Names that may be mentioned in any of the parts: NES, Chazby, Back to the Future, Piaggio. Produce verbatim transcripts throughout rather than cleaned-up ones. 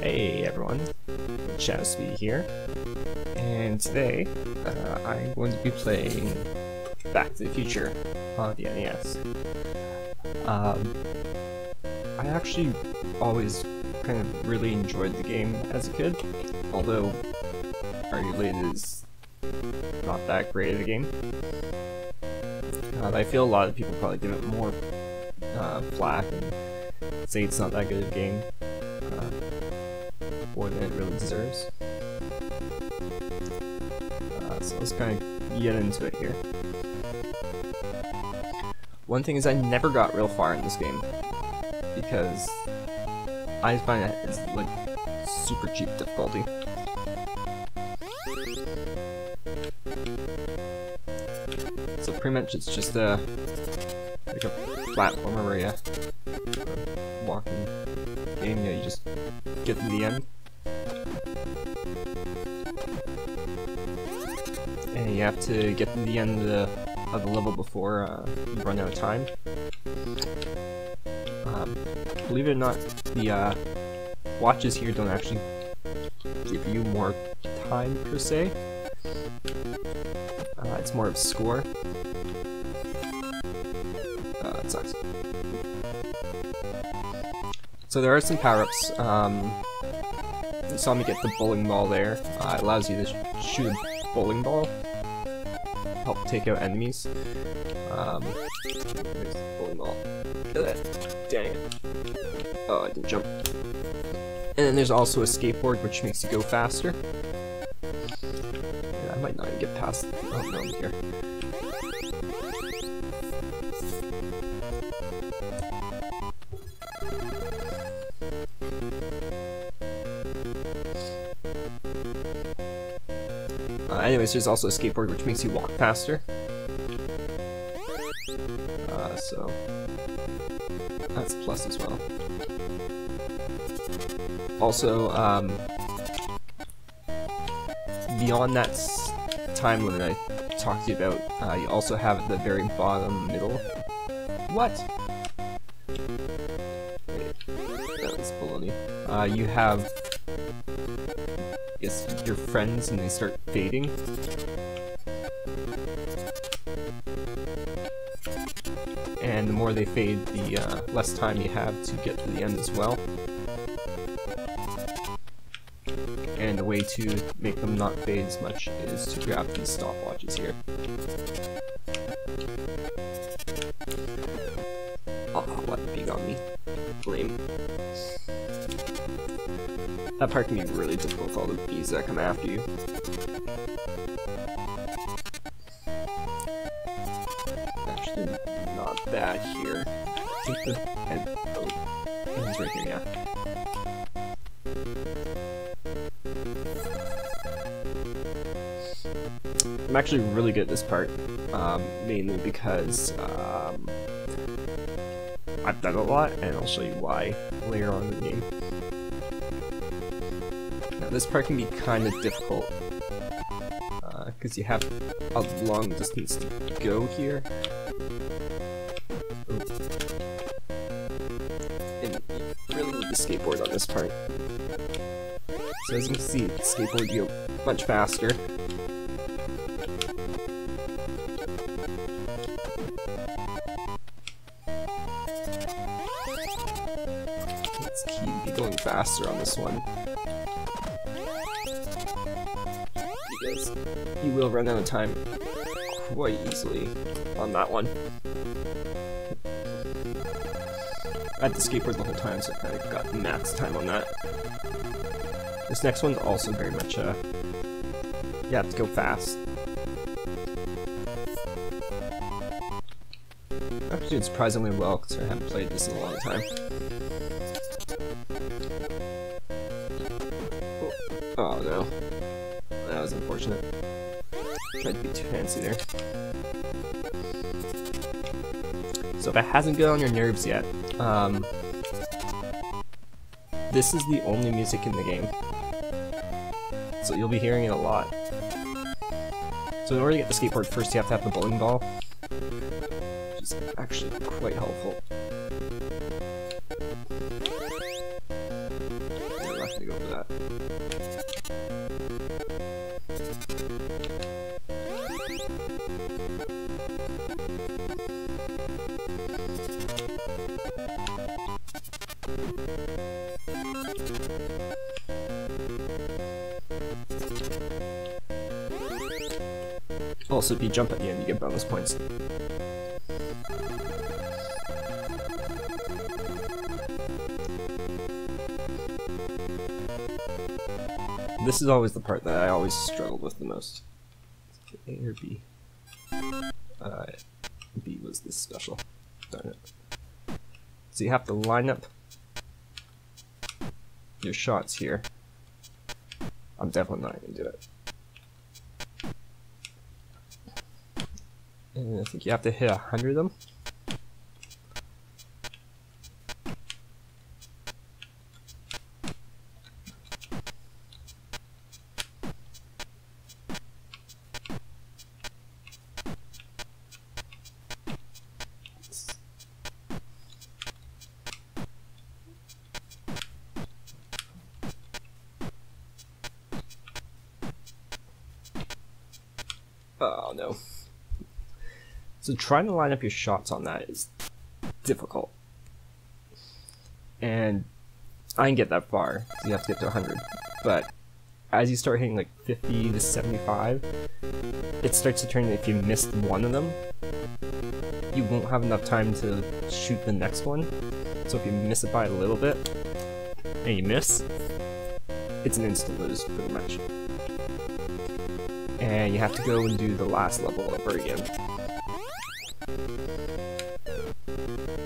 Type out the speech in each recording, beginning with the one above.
Hey everyone, Chazby here, and today uh, I'm going to be playing Back to the Future on the N E S. Um, I actually always kind of really enjoyed the game as a kid, although arguably it is not that great of a game. Uh, I feel a lot of people probably give it more uh, flack and say it's not that good of a game. Uh, more than it really deserves. Uh, so let's kind of get into it here. One thing is I never got real far in this game, because I find that it's like super cheap difficulty. So pretty much it's just a, like a platformer where you walk in. Game, you know, you just get to the end, and you have to get to the end of the, of the level before uh, you run out of time. Um, believe it or not, the uh, watches here don't actually give you more time per se. Uh, it's more of a score. Uh, it sucks. So there are some power-ups. Um, you saw me get the bowling ball there. Uh, it allows you to sh shoot a bowling ball, help take out enemies. Um, there's the bowling ball. Look at that. Dang it. Oh, I didn't jump. And then there's also a skateboard, which makes you go faster. Yeah, I might not even get past. Oh no, I'm here. Uh, anyways, there's also a skateboard which makes you walk faster. Uh, so that's a plus as well. Also, um, beyond that time limit I talked to you about, uh, you also have at the very bottom middle. What? Wait, that was baloney. Uh, you have. It's your friends and they start fading. And the more they fade, the uh, less time you have to get to the end as well. And the way to make them not fade as much is to grab these stopwatches here. Oh, what big on me. Blame. That part can be really difficult with all the bees that come after you. Actually, not that here. I think the head. Oh, it's right here, yeah. I'm actually really good at this part, um, mainly because um, I've done it a lot, and I'll show you why later on in the game. This part can be kind of difficult, because uh, you have a long distance to go here. Ooh. And you really need the skateboard on this part. So as you can see, the skateboard you go much faster. Let's keep going faster on this one. You will run out of time quite easily on that one. I had the skateboard the whole time, so I kind of got max time on that. This next one's also very much uh you have to go fast. I actually did surprisingly well because I haven't played this in a long time. Oh no. That was unfortunate. Tried to be too fancy there. So if it hasn't got on your nerves yet, um, this is the only music in the game. So you'll be hearing it a lot. So in order to get the skateboard first, you have to have the bowling ball, which is actually quite helpful. Also, if you jump at the end, you get bonus points. This is always the part that I always struggled with the most. A or B? Uh, B was this special. Darn it. So you have to line up your shots here. I'm definitely not going to do it. And I think you have to hit a hundred of them. Oh no. So trying to line up your shots on that is difficult. And I didn't get that far, so you have to get to one hundred. But as you start hitting like fifty to seventy-five, it starts to turn, if you missed one of them, you won't have enough time to shoot the next one. So if you miss it by a little bit, and you miss, it's an instant lose, pretty much. And you have to go and do the last level over again.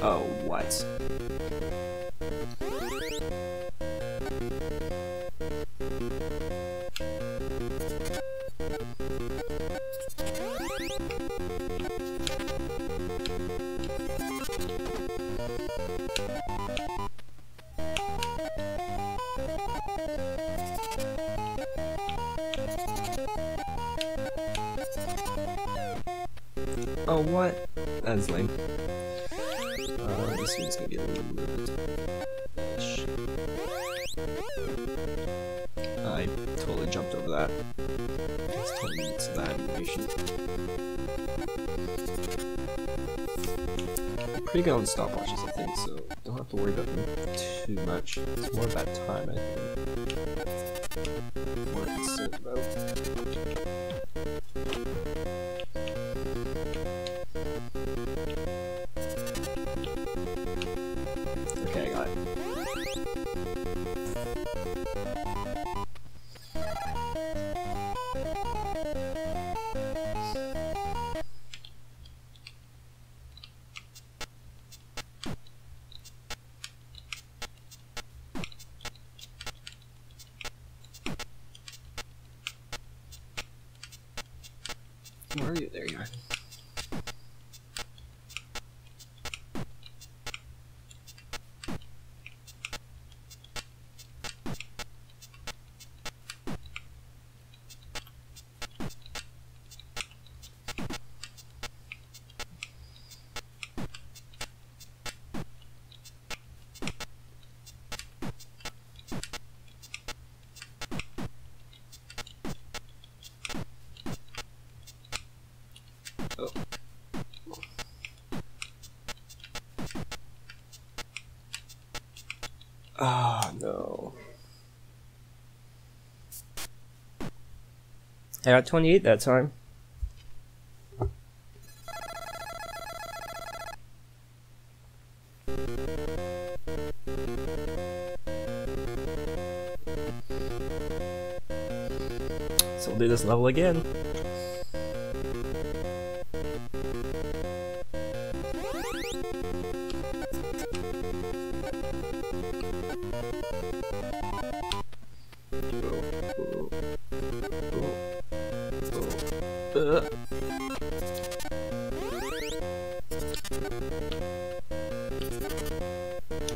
Oh, what? Oh, what? That is lame. Uh, this one's gonna be a little bit-ish. I totally jumped over that. It's ten minutes of that animation. Pretty good on stopwatches, I think, so don't have to worry about them too much. It's more about time, I think. More concerned about. Okay, I got it. Where are you? There you are. Oh. Ah, oh, no. I got twenty-eight that time. So we'll do this level again. Uh.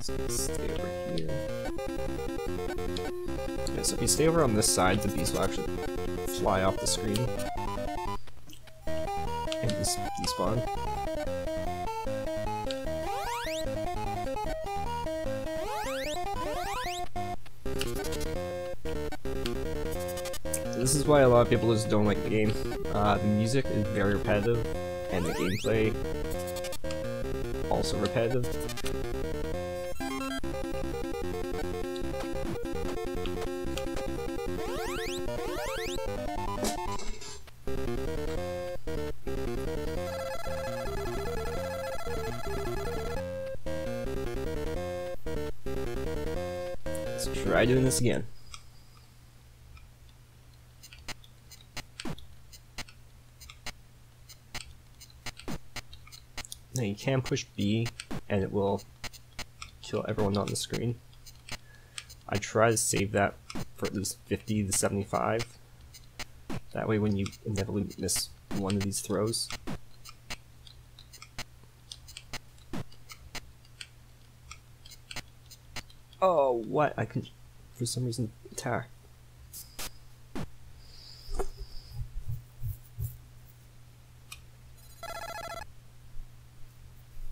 So stay over here. Okay, so if you stay over on this side, the bees will actually fly off the screen and just despawn. This is why a lot of people just don't like the game. Uh, the music is very repetitive, and the gameplay also repetitive. Let's try doing this again. Now you can push B and it will kill everyone on the screen. I try to save that for at least fifty to seventy-five. That way when you inevitably miss one of these throws. Oh, what? I could, for some reason, attack.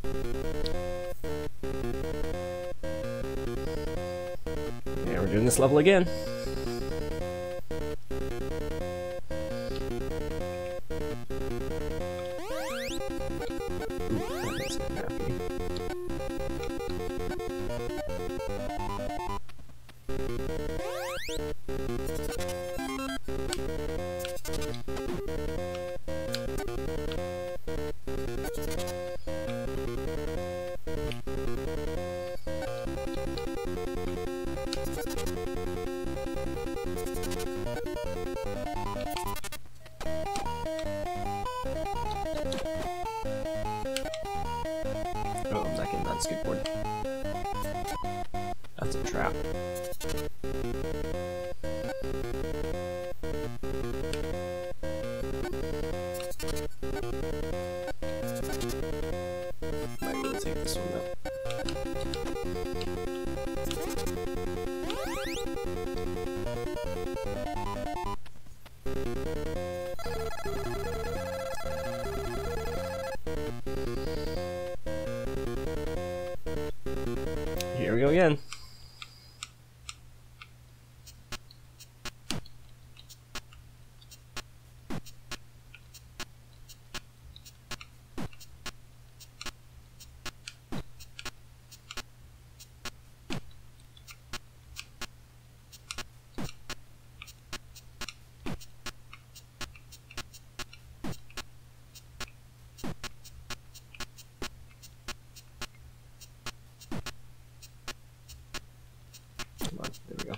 Yeah, we're doing this level again. Skateboard. That's a trap. Might really take this one up. Here we go again. There we go.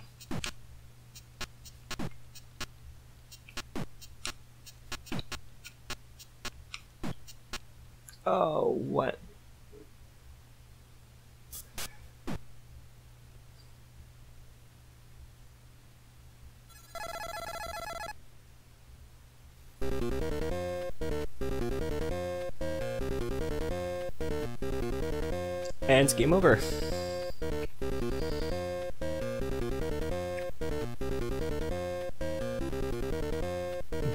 Oh, what? And it's game over.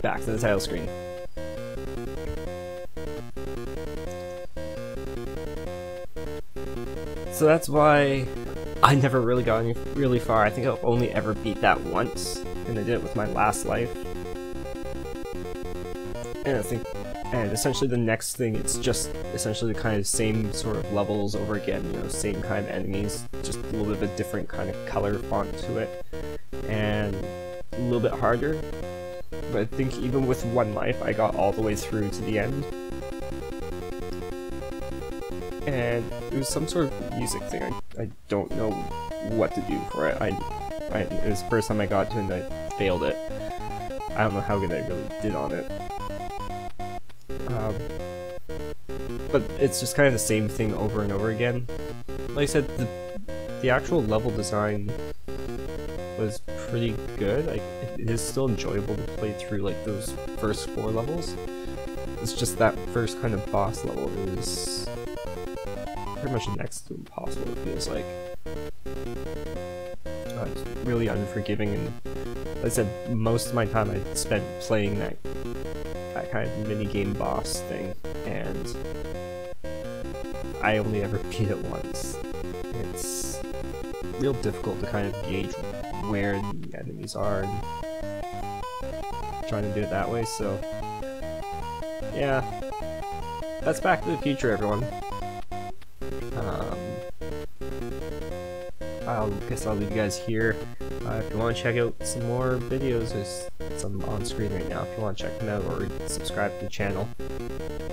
Back to the title screen. So that's why I never really got any, really far. I think I've only ever beat that once, and I did it with my last life. And I think, and essentially the next thing, it's just essentially the kind of same sort of levels over again. You know, same kind of enemies, just a little bit of a different kind of color font to it, and a little bit harder. But I think even with one life, I got all the way through to the end. And it was some sort of music thing. I, I don't know what to do for it. I, I, it was the first time I got to it and I failed it. I don't know how good I really did on it. Um, but it's just kind of the same thing over and over again. Like I said, the, the actual level design was pretty good. Like, it is still enjoyable to play through like those first four levels. It's just that first kind of boss level is pretty much next to impossible, it feels like. Uh, it's really unforgiving, and like I said, most of my time I spent playing that that kind of mini-game boss thing, and I only ever beat it once. It's real difficult to kind of gauge where the enemies are and trying to do it that way, so yeah, that's Back to the Future, everyone. um, I guess I'll leave you guys here. Uh, if you want to check out some more videos, there's some on screen right now if you want to check them out, or subscribe to the channel.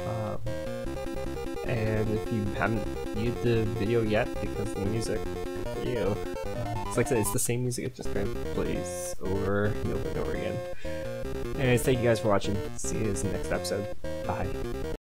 Um, and if you haven't viewed the video yet because of the music, you know, It's like I said, it's the same music, it just kind of plays over and over and over again. Anyways, thank you guys for watching. See you in the next episode. Bye.